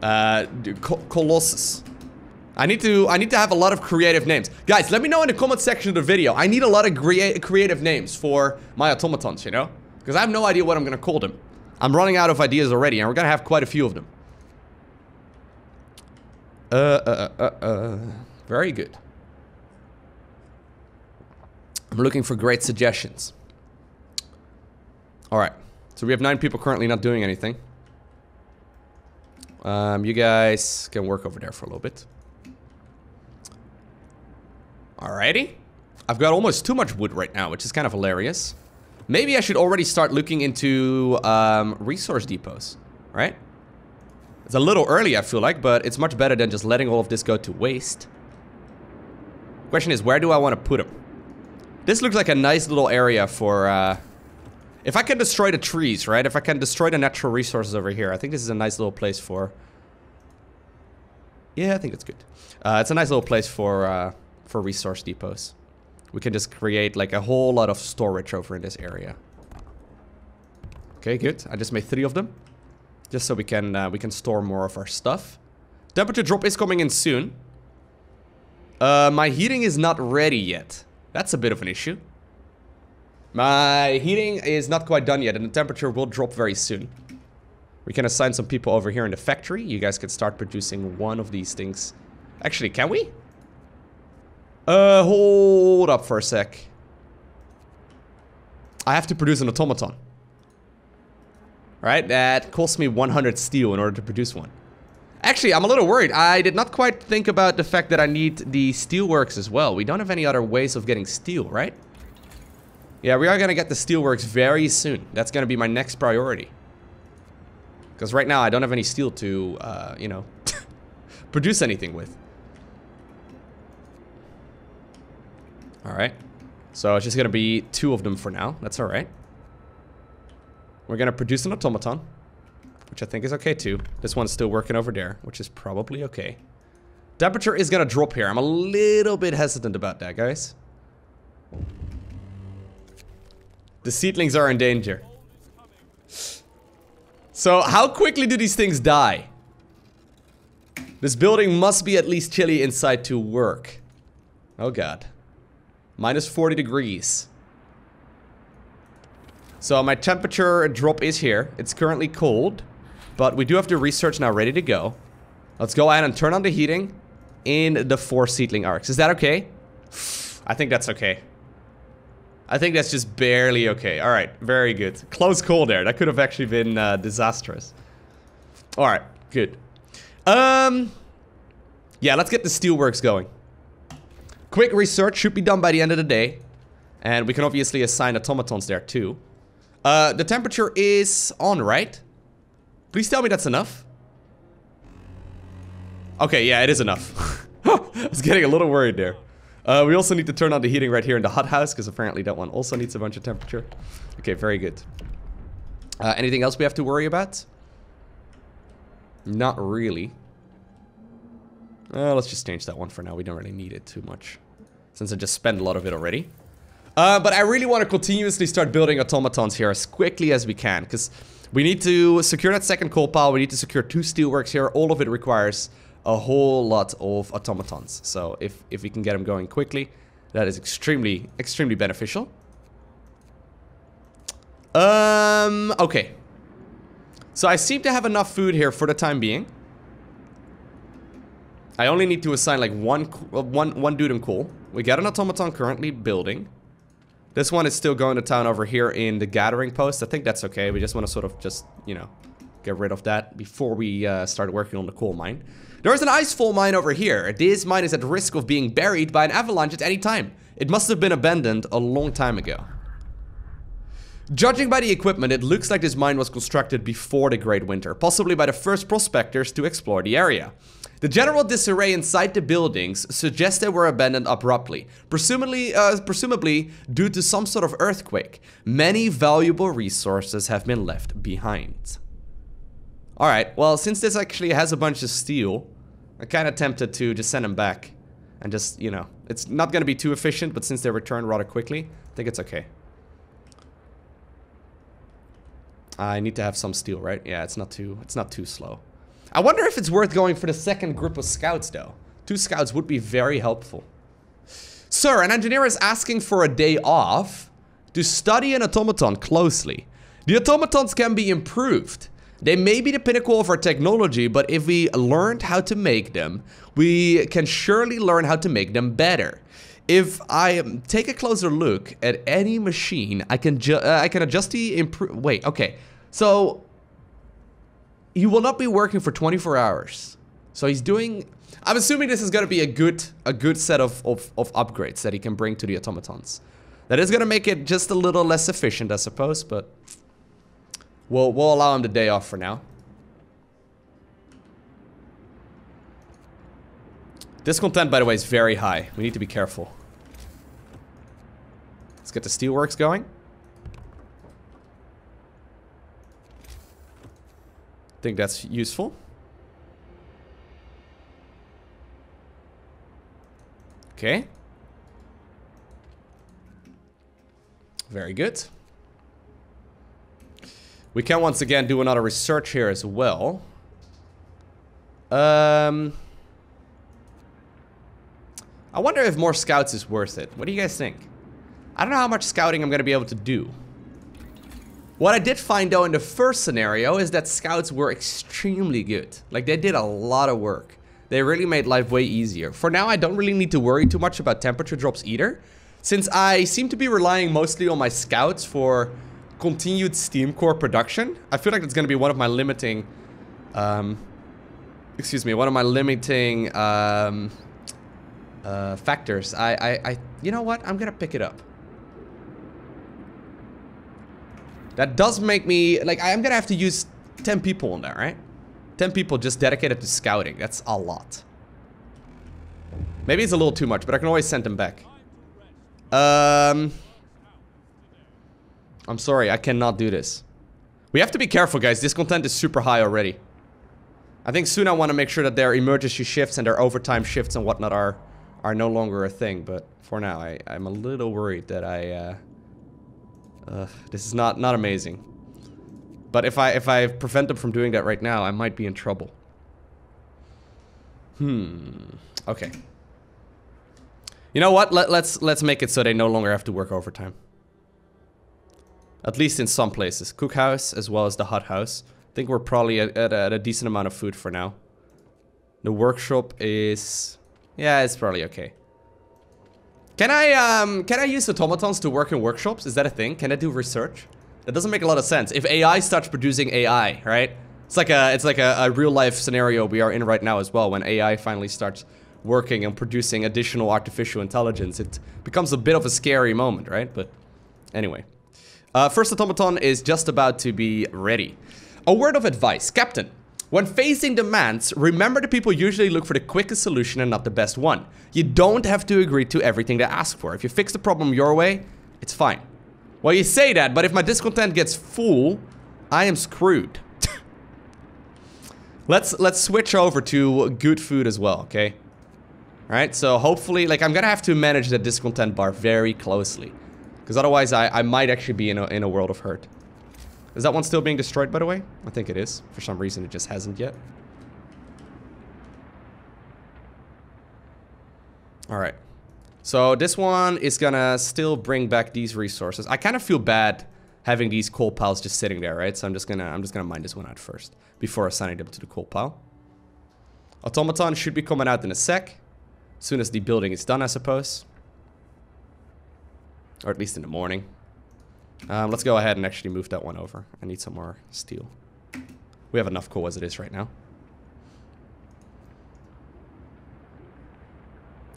Uh, Col Colossus. I need to, I need to have a lot of creative names. Guys, let me know in the comment section of the video. I need a lot of crea creative names for my automatons, you know? Because I have no idea what I'm going to call them. I'm running out of ideas already, and we're going to have quite a few of them. Uh, uh, uh, uh, very good. I'm looking for great suggestions. Alright. So we have nine people currently not doing anything. Um, you guys can work over there for a little bit. Alrighty. I've got almost too much wood right now, which is kind of hilarious. Maybe I should already start looking into um, resource depots, right? It's a little early, I feel like, but it's much better than just letting all of this go to waste. Question is, where do I want to put them? This looks like a nice little area for... Uh, If I can destroy the trees, right? If I can destroy the natural resources over here, I think this is a nice little place for... Yeah, I think it's good. Uh, it's a nice little place for uh, for resource depots. We can just create like a whole lot of storage over in this area. Okay, good. I just made three of them, just so we can uh, we can store more of our stuff. Temperature drop is coming in soon. Uh, my heating is not ready yet. That's a bit of an issue. My heating is not quite done yet, and the temperature will drop very soon. We can assign some people over here in the factory. You guys can start producing one of these things. Actually, can we? Uh, hold up for a sec. I have to produce an automaton. Alright, that costs me one hundred steel in order to produce one. Actually, I'm a little worried. I did not quite think about the fact that I need the steelworks as well. We don't have any other ways of getting steel, right? Yeah, we are going to get the steelworks very soon. That's going to be my next priority. Because right now I don't have any steel to, uh, you know, produce anything with. Alright. So it's just going to be two of them for now. That's alright. We're going to produce an automaton. Which I think is okay too. This one's still working over there, which is probably okay. Temperature is going to drop here. I'm a little bit hesitant about that, guys. The seedlings are in danger. So, how quickly do these things die? This building must be at least chilly inside to work. Oh god. minus forty degrees. So, my temperature drop is here. It's currently cold. But we do have the research now ready to go. Let's go ahead and turn on the heating in the four seedling arcs. Is that okay? I think that's okay. I think that's just barely okay. All right, very good. Close call there. That could have actually been uh, disastrous. All right, good. Um, yeah, let's get the steelworks going. Quick research should be done by the end of the day, and we can obviously assign automatons there too. Uh, the temperature is on, right? Please tell me that's enough. Okay, yeah, it is enough. I was getting a little worried there. Uh, we also need to turn on the heating right here in the hothouse, because apparently that one also needs a bunch of temperature. Okay, very good. Uh, anything else we have to worry about? Not really. Uh, let's just change that one for now. We don't really need it too much, since I just spent a lot of it already. Uh, but I really want to continuously start building automatons here as quickly as we can, because we need to secure that second coal pile. We need to secure two steelworks here. All of it requires a whole lot of automatons. So if, if we can get them going quickly, that is extremely, extremely beneficial. Um, okay. So I seem to have enough food here for the time being. I only need to assign like one, one, one dude in coal. We got an automaton currently building. This one is still going to town over here in the gathering post. I think that's okay. We just want to sort of just, you know, get rid of that before we uh, start working on the coal mine. There is an icefall mine over here. This mine is at risk of being buried by an avalanche at any time. It must have been abandoned a long time ago. Judging by the equipment, it looks like this mine was constructed before the Great Winter, possibly by the first prospectors to explore the area. The general disarray inside the buildings suggests they were abandoned abruptly, presumably, uh, presumably due to some sort of earthquake. Many valuable resources have been left behind. Alright, well, since this actually has a bunch of steel, I'm kind of tempted to just send them back. And just, you know, it's not going to be too efficient, but since they return rather quickly, I think it's okay. I need to have some steel, right? Yeah, it's not too, it's not too slow. I wonder if it's worth going for the second group of scouts, though. Two scouts would be very helpful. Sir, an engineer is asking for a day off to study an automaton closely. The automatons can be improved. They may be the pinnacle of our technology, but if we learned how to make them, we can surely learn how to make them better. If I take a closer look at any machine, I can ju uh, I can adjust the improve. Wait, okay. So you will not be working for twenty-four hours. So he's doing. I'm assuming this is going to be a good a good set of, of of upgrades that he can bring to the automatons. That is going to make it just a little less efficient, I suppose, but. We'll, we'll allow him the day off for now. Discontent, by the way, is very high. We need to be careful. Let's get the steelworks going. I think that's useful. Okay. Very good. We can once again do another research here as well. Um, I wonder if more scouts is worth it. What do you guys think? I don't know how much scouting I'm going to be able to do. What I did find though in the first scenario is that scouts were extremely good. Like they did a lot of work. They really made life way easier. For now I don't really need to worry too much about temperature drops either, since I seem to be relying mostly on my scouts for continued steam core production. I feel like it's going to be one of my limiting, um, excuse me, one of my limiting um, uh, factors. I, I, I, you know what? I'm going to pick it up. That does make me, like, I'm going to have to use ten people on that, right? ten people just dedicated to scouting. That's a lot. Maybe it's a little too much, but I can always send them back. Um... I'm sorry, I cannot do this. We have to be careful, guys. Discontent is super high already. I think soon I want to make sure that their emergency shifts and their overtime shifts and whatnot are are no longer a thing. But for now, I, I'm a little worried that I... Uh, uh, this is not, not amazing. But if I, if I prevent them from doing that right now, I might be in trouble. Hmm. Okay. You know what? Let, let's, let's make it so they no longer have to work overtime. At least in some places. Cookhouse as well as the hothouse. I think we're probably at, at, at a decent amount of food for now. The workshop is... yeah, it's probably okay. Can I um, can I use automatons to work in workshops? Is that a thing? Can I do research? That doesn't make a lot of sense. If A I starts producing A I, right? It's like a it's like a, a real-life scenario we are in right now as well. When A I finally starts working and producing additional artificial intelligence, it becomes a bit of a scary moment, right? But anyway... Uh, first automaton is just about to be ready. A word of advice, Captain. When facing demands, remember that people usually look for the quickest solution and not the best one. You don't have to agree to everything they ask for. If you fix the problem your way, it's fine. Well, you say that, but if my discontent gets full, I am screwed. let's let's switch over to good food as well, okay? Alright, so hopefully, like, I'm gonna have to manage that discontent bar very closely. Because otherwise, I, I might actually be in a, in a world of hurt. Is that one still being destroyed, by the way? I think it is. For some reason, it just hasn't yet. Alright. So, this one is gonna still bring back these resources. I kind of feel bad having these coal piles just sitting there, right? So, I'm just gonna, I'm just gonna mine this one out first. Before assigning them to the coal pile. Automaton should be coming out in a sec. As soon as the building is done, I suppose. Or at least in the morning. Um, let's go ahead and actually move that one over. I need some more steel. We have enough coal as it is right now.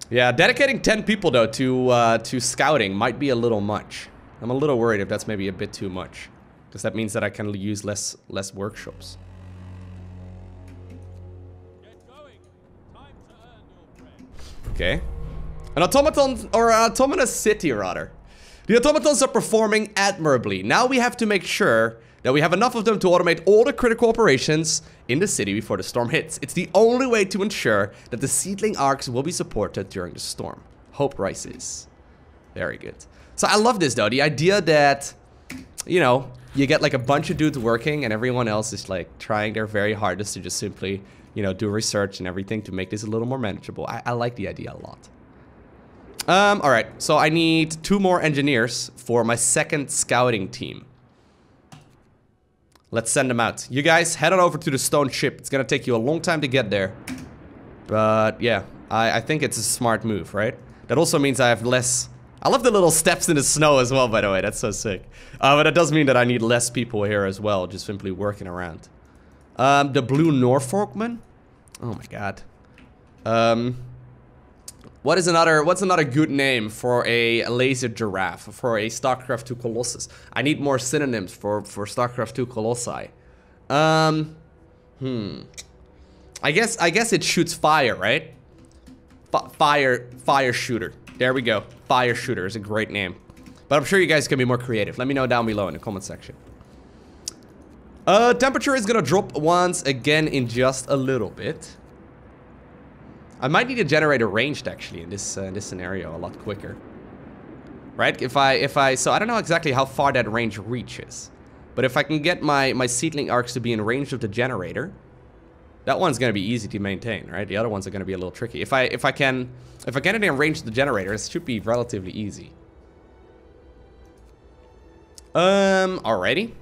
Yeah, dedicating ten people, though, to uh, to scouting might be a little much. I'm a little worried if that's maybe a bit too much. Because that means that I can use less, less workshops. Okay. An automaton, or an autonomous city, rather. The automatons are performing admirably. Now we have to make sure that we have enough of them to automate all the critical operations in the city before the storm hits. It's the only way to ensure that the seedling arcs will be supported during the storm. Hope rises. Very good. So I love this, though. The idea that, you know, you get like a bunch of dudes working and everyone else is like trying their very hardest to just simply, you know, do research and everything to make this a little more manageable. I, I like the idea a lot. Um, alright, so I need two more engineers for my second scouting team. Let's send them out. You guys, head on over to the stone ship. It's gonna take you a long time to get there. But, yeah, I, I think it's a smart move, right? That also means I have less... I love the little steps in the snow as well, by the way. That's so sick. Uh, but that does mean that I need less people here as well, just simply working around. Um, the blue Norfolkman? Oh my god. Um... What is another, what's another good name for a laser giraffe, for a StarCraft two Colossus? I need more synonyms for, for StarCraft two Colossi. Um, hmm. I guess, I guess it shoots fire, right? F fire, fire shooter. There we go. Fire shooter is a great name. But I'm sure you guys can be more creative. Let me know down below in the comment section. Uh, temperature is gonna drop once again in just a little bit. I might need to generate a ranged actually in this uh, in this scenario a lot quicker, right? If I if I so I don't know exactly how far that range reaches, but if I can get my my seedling arcs to be in range of the generator, that one's gonna be easy to maintain, right? The other ones are gonna be a little tricky. If I if I can if I get it in range of the generator, it should be relatively easy. Um, alrighty.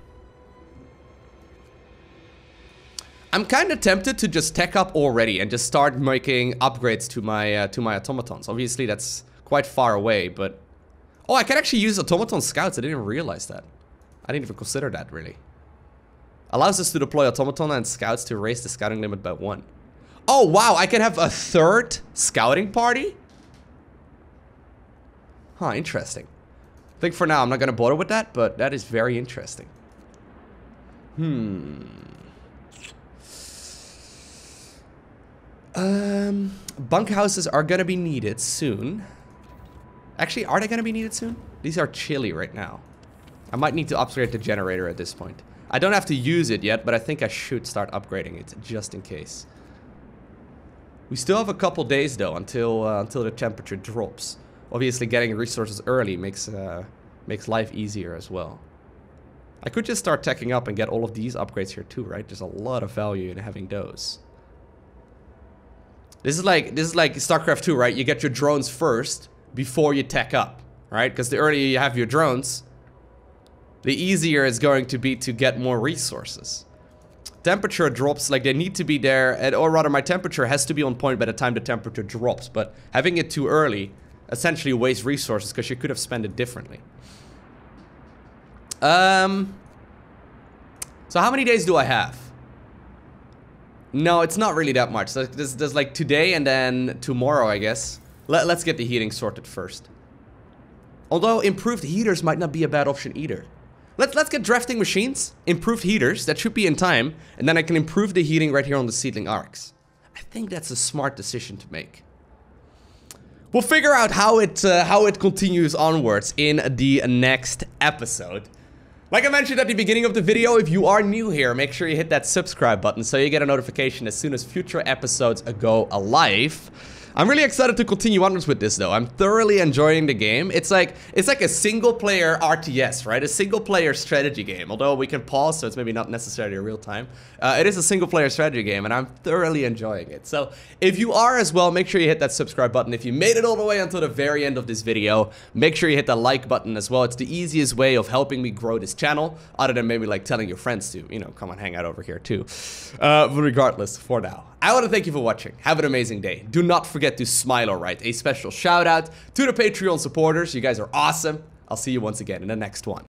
I'm kind of tempted to just tech up already and just start making upgrades to my uh, to my automatons. Obviously, that's quite far away, but... Oh, I can actually use automaton scouts. I didn't realize that. I didn't even consider that, really. Allows us to deploy automaton and scouts to raise the scouting limit by one. Oh, wow! I can have a third scouting party? Huh, interesting. I think for now I'm not going to bother with that, but that is very interesting. Hmm... Um, bunkhouses are gonna be needed soon. Actually, are they gonna be needed soon? These are chilly right now. I might need to upgrade the generator at this point. I don't have to use it yet, but I think I should start upgrading it just in case. We still have a couple days though until uh, until the temperature drops. Obviously, getting resources early makes uh, makes life easier as well. I could just start teching up and get all of these upgrades here too, right? There's a lot of value in having those. This is like this is like StarCraft two, right? You get your drones first before you tech up, right? Because the earlier you have your drones, the easier it's going to be to get more resources. Temperature drops, like they need to be there, at, or rather my temperature has to be on point by the time the temperature drops, but having it too early essentially wastes resources because you could have spent it differently. Um, so how many days do I have? No, it's not really that much. There's, there's like today and then tomorrow, I guess. Let, let's get the heating sorted first. Although improved heaters might not be a bad option either. Let's, let's get drafting machines, improved heaters, that should be in time, and then I can improve the heating right here on the seedling arcs. I think that's a smart decision to make. We'll figure out how it, uh, how it continues onwards in the next episode. Like I mentioned at the beginning of the video, if you are new here, make sure you hit that subscribe button so you get a notification as soon as future episodes go live. I'm really excited to continue onwards with this though. I'm thoroughly enjoying the game. It's like it's like a single player R T S, right? A single player strategy game. Although we can pause, so it's maybe not necessarily real time. Uh, it is a single player strategy game and I'm thoroughly enjoying it. So if you are as well, make sure you hit that subscribe button. If you made it all the way until the very end of this video, make sure you hit that like button as well. It's the easiest way of helping me grow this channel, other than maybe like telling your friends to, you know, come and hang out over here too. Uh, but regardless, for now, I want to thank you for watching. Have an amazing day. Do not forget Forget to smile, alright? A special shout out to the Patreon supporters. You guys are awesome. I'll see you once again in the next one.